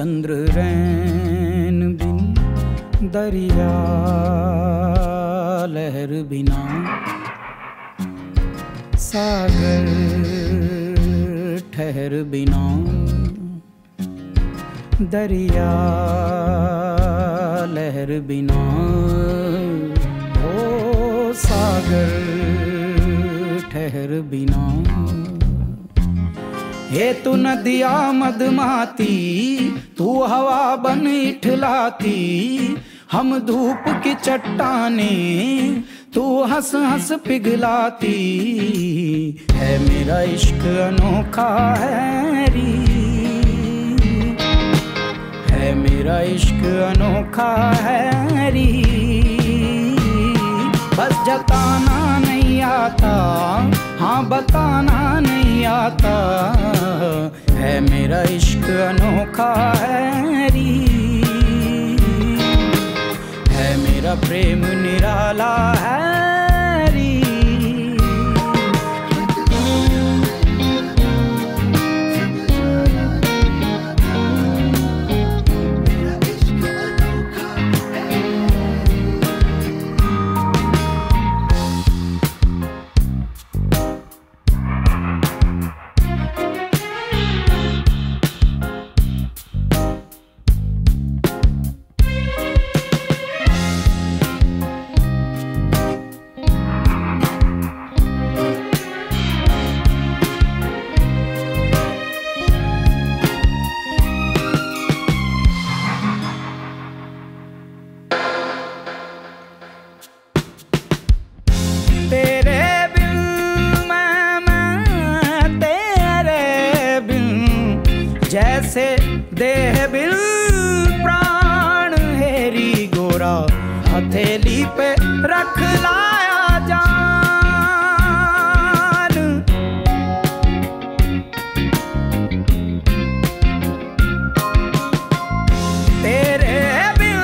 चंद्र रैन बिन दरिया लहर बिना सागर ठहर बिना दरिया लहर बिना ओ सागर ठहर बिना। हे तू नदिया मदमाती, तू हवा बन इठलाती, हम धूप की चट्टाने तू हंस हंस पिघलाती। है मेरा इश्क अनोखा है री, है मेरा इश्क अनोखा है री। बस जताना नहीं आता, हाँ बताना नहीं आता। है मेरा इश्क अनोखा है री, है मेरा प्रेम निराला है री। जैसे देह बिल प्राण हेरी गोरा, हथेली पे रख लाया जान। तेरे बिन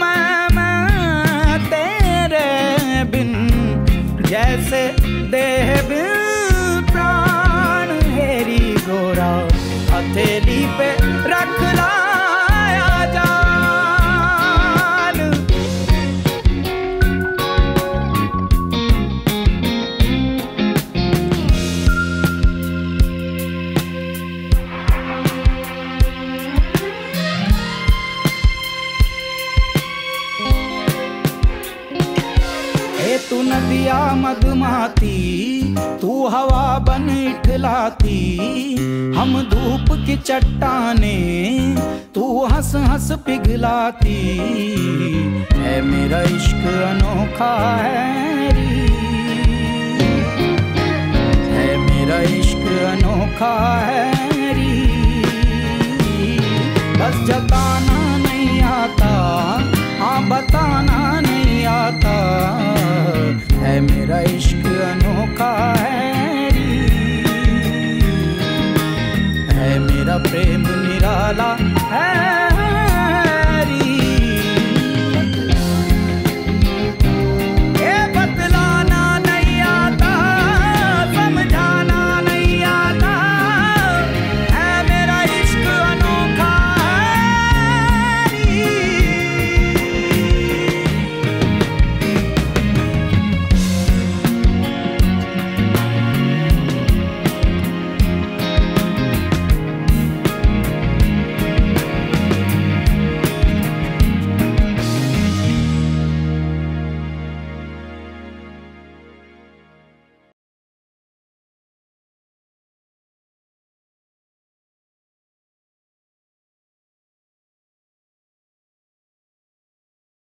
मैं तेरे बिन, जैसे देह बिल प्राण हेरी गोरा, हथेली पे रख लाया जान। हे तू नदिया मदमाती, तू हवा बन इठलाती, हम धूप की चट्टाने तू हंस हंस पिघलाती। है मेरा इश्क अनोखा है री, है मेरा इश्क अनोखा है री। बस जताना नहीं आता,